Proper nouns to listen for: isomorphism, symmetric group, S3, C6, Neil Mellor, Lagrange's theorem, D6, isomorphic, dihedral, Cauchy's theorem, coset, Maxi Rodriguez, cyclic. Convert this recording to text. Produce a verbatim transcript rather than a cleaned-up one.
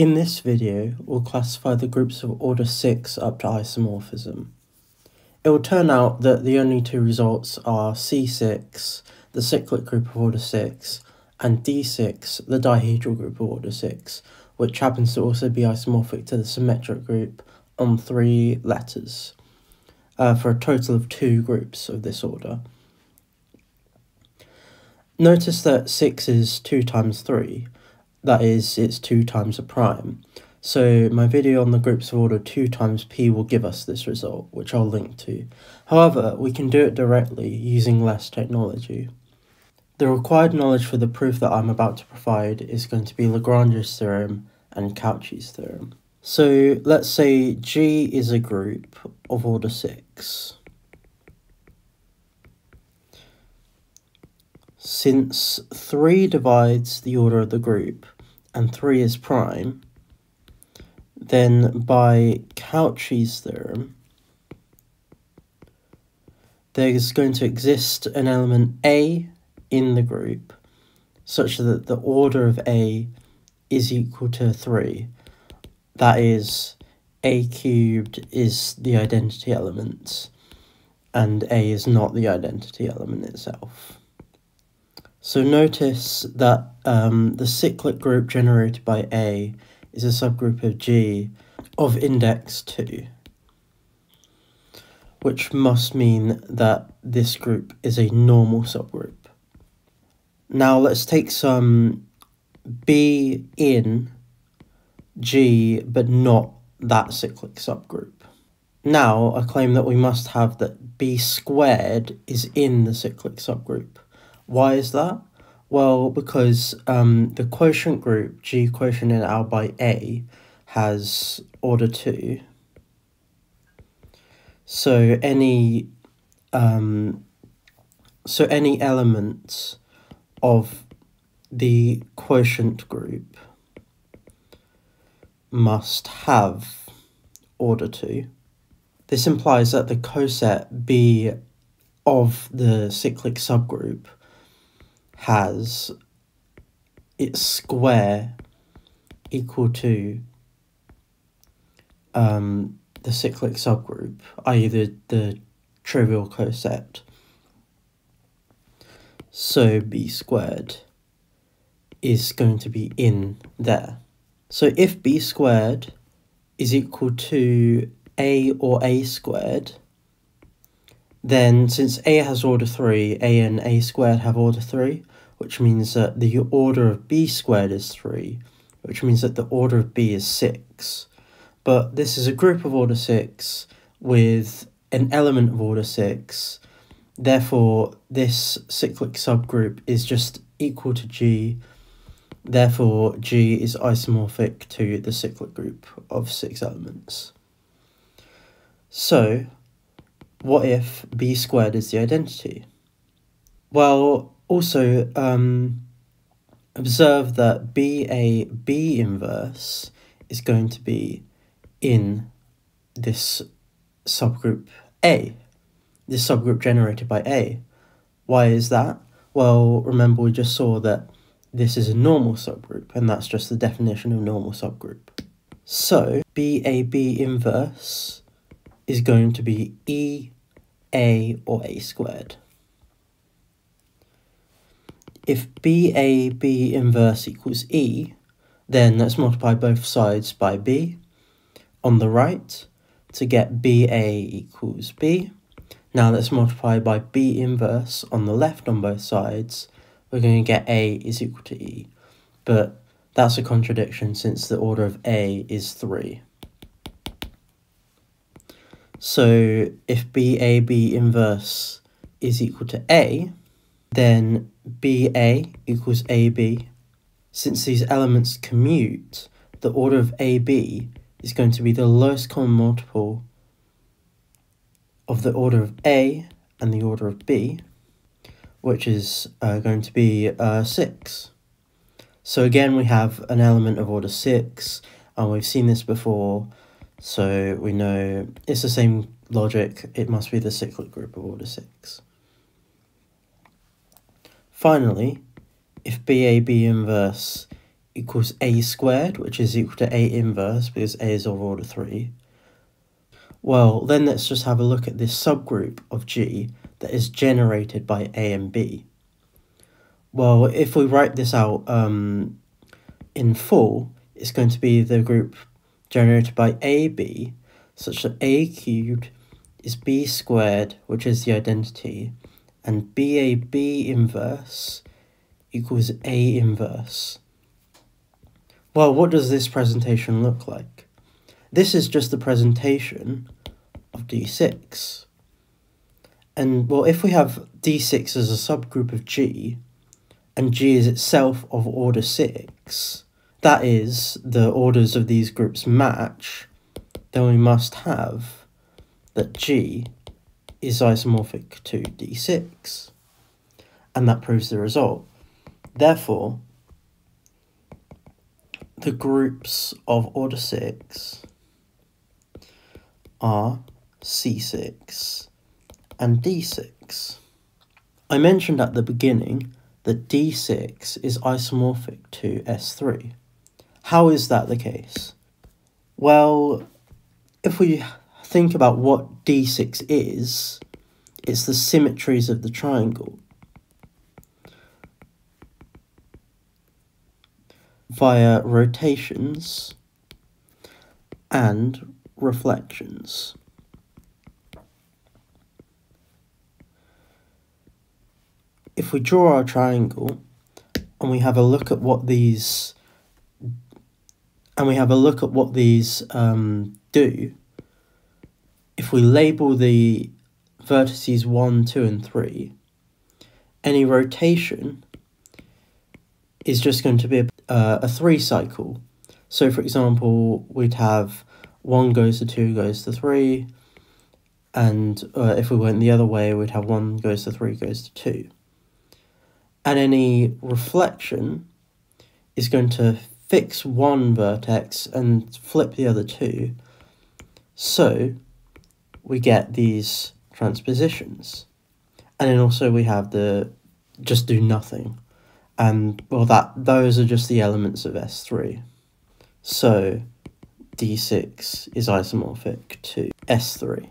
In this video, we'll classify the groups of order six up to isomorphism. It will turn out that the only two results are C six, the cyclic group of order six, and D six, the dihedral group of order six, which happens to also be isomorphic to the symmetric group on three letters, uh, for a total of two groups of this order. Notice that six is two times three. That is, it's two times a prime. So my video on the groups of order two times p will give us this result, which I'll link to. However, we can do it directly using less technology. The required knowledge for the proof that I'm about to provide is going to be Lagrange's theorem and Cauchy's theorem. So let's say G is a group of order six. Since three divides the order of the group, and three is prime, then by Cauchy's theorem, there's going to exist an element A in the group, such that the order of A is equal to three. That is, A cubed is the identity element, and A is not the identity element itself. So notice that um, the cyclic group generated by A is a subgroup of G of index two, which must mean that this group is a normal subgroup. Now let's take some B in G, but not that cyclic subgroup. Now I claim that we must have that B squared is in the cyclic subgroup. Why is that? Well, because um, the quotient group, G quotiented out by A, has order two. So any, um, so any element of the quotient group must have order two. This implies that the coset B of the cyclic subgroup has its square equal to um, the cyclic subgroup, that is the, the trivial coset. So B squared is going to be in there. So if B squared is equal to A or A squared, then since A has order three, A and A squared have order three, which means that the order of B squared is three, which means that the order of B is six. But this is a group of order six with an element of order six. Therefore, this cyclic subgroup is just equal to G. Therefore, G is isomorphic to the cyclic group of six elements. So, what if B squared is the identity? Well, also um, observe that B A B inverse is going to be in this subgroup A, this subgroup generated by A. Why is that? Well, remember we just saw that this is a normal subgroup, and that's just the definition of normal subgroup. So B A B inverse is going to be E, A, or A squared. If B A B inverse equals E, then let's multiply both sides by B on the right to get B A equals B. Now let's multiply by B inverse on the left on both sides. We're going to get A is equal to E, but that's a contradiction since the order of A is three. So if B A B inverse is equal to A, then B A equals A B. Since these elements commute, the order of A B is going to be the lowest common multiple of the order of A and the order of B, which is uh, going to be uh, six. So again, we have an element of order six, and we've seen this before. So we know it's the same logic, it must be the cyclic group of order six. Finally, if B A B inverse equals a squared, which is equal to a inverse, because a is of order three, well, then let's just have a look at this subgroup of G that is generated by a and b. Well, if we write this out um, in full, it's going to be the group generated by a b, such that a cubed is b squared, which is the identity, and B A B inverse equals A inverse. Well, what does this presentation look like? This is just the presentation of D six. And, well, if we have D six as a subgroup of G, and G is itself of order six, that is, the orders of these groups match, then we must have that G is isomorphic to D six, and that proves the result. Therefore, the groups of order six are C six and D six. I mentioned at the beginning that D six is isomorphic to S three. How is that the case? Well, if we think about what D six is, it's the symmetries of the triangle via rotations and reflections. If we draw our triangle and we have a look at what these and we have a look at what these um, do, if we label the vertices one, two, and three, any rotation is just going to be a, uh, a three cycle. So, for example, we'd have one goes to two goes to three, and uh, if we went the other way, we'd have one goes to three goes to two. And any reflection is going to fix one vertex and flip the other two. So we get these transpositions, and then also we have the just do nothing, and well, that those are just the elements of S three. So D six is isomorphic to S three.